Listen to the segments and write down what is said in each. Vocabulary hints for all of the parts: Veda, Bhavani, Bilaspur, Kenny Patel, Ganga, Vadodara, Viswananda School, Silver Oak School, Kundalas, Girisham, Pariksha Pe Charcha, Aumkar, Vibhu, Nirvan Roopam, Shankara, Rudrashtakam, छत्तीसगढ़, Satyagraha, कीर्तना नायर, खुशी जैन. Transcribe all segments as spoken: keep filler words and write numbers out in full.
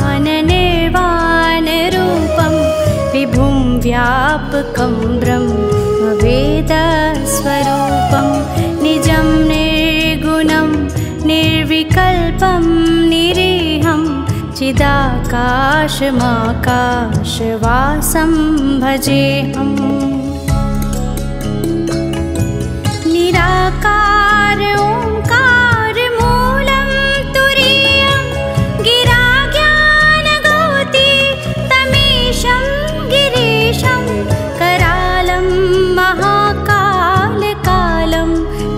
ज्ञाननिर्वाणरूपं विभुं व्यापकं ब्रह्म वेदस्वरूपं निजं निर्गुणं निर्विकल्पं निरीहं चिदाकाशमाकाशवासं भजेऽहम्। निराकार ओंकार मूलं तुरीयं गिराज्ञानगोति तमीशं गिरीशं करालं महाकाल कालं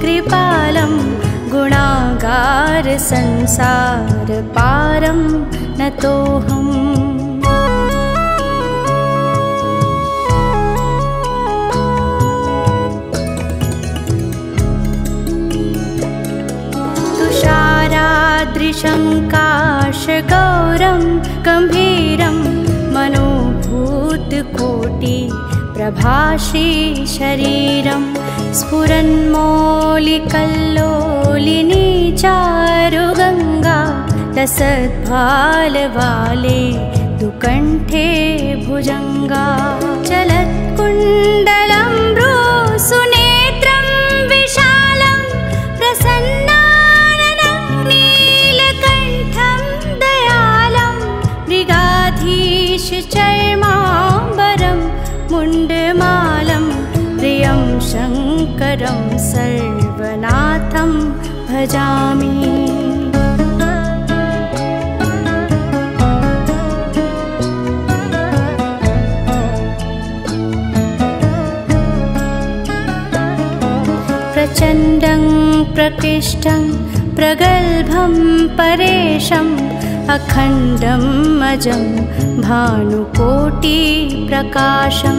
कृपालं गुणागार संसार पारं नतोऽहम्। शंकाशगौरं गम्भीरं मनोभूतकोटिप्रभाशी शरीरं स्फुरन्मौलिकल्लोलिनी चारुगङ्गा रसद्भालवाले दुकण्ठे भुजङ्गा चलत्कुण्डलं भ्रूसुनेत्रं विशालं प्रसन्न चर्माम्बरं मुण्डमालं प्रियं शङ्करं सर्वनाथं भजामि। प्रचण्डं प्रकृष्टं प्रगल्भं परेशम् अखण्डम् अजं भानुकोटिप्रकाशं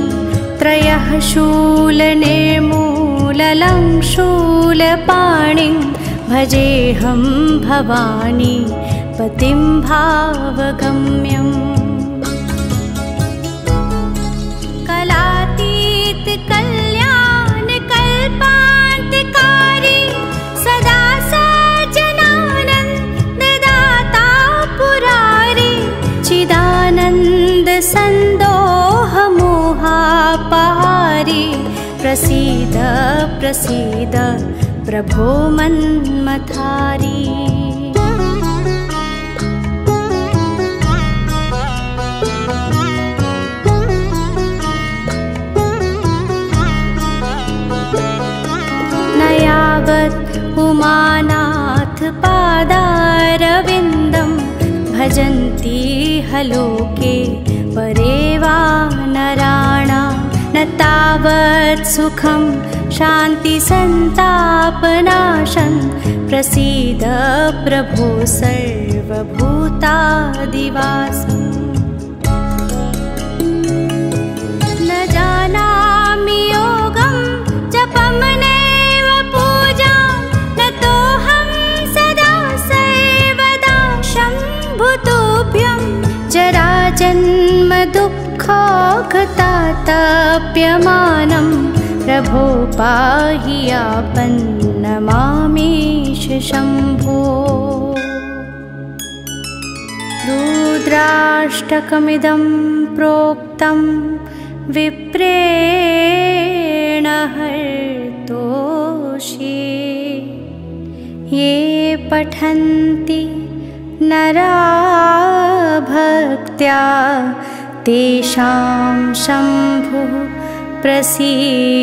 त्रयः शूलनिर्मूलं शूलपाणिं भजेऽहं भवानी पतिं भावगम्यम्। कलातीत कल्याणकल्पान्तकारी सदा चिदानन्द सन्दोह मोहापहारी प्रसीद प्रसीद प्रभो मन्मथारी। न यावत् उमानाथ पादारविन्दम् भजन्ति हलोके परेवा नराणां न तावत् सुखं शान्तिसन्तापनाशं प्रसीद प्रभो सर्वभूतादिवासम्। न जानामि योगं जपं नैव पूजां ततोऽहं सदा सर्वदा शम्भुतोऽप्यं जराजन्मदुःखौघतापयमानं प्रभो पाहि यापन् नमामीश शम्भो। रुद्राष्टकमिदं प्रोक्तं विप्रेण हर्तोषि ये पठन्ति नरा भक्त्या तेषां शम्भुः प्रसीदति।